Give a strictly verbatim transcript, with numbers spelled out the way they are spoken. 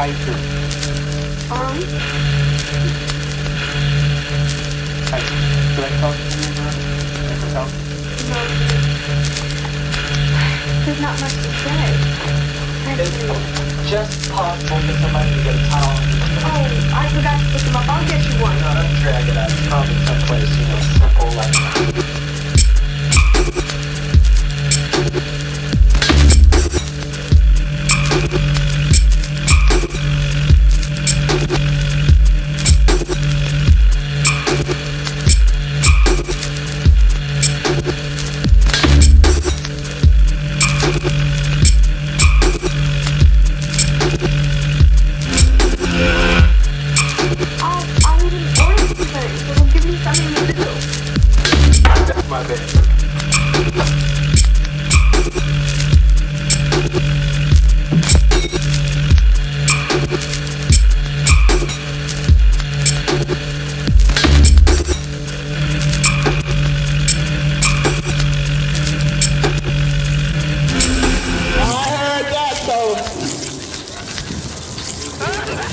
tighter. Alright. Tight. Do I talk to you about it? Ever talk? No. There's not much to say. It's just possible that somebody can get a towel. Oh, I forgot to pick them up. I'll get you one. No, don't drag it out. It's probably someplace, you know, simple like that.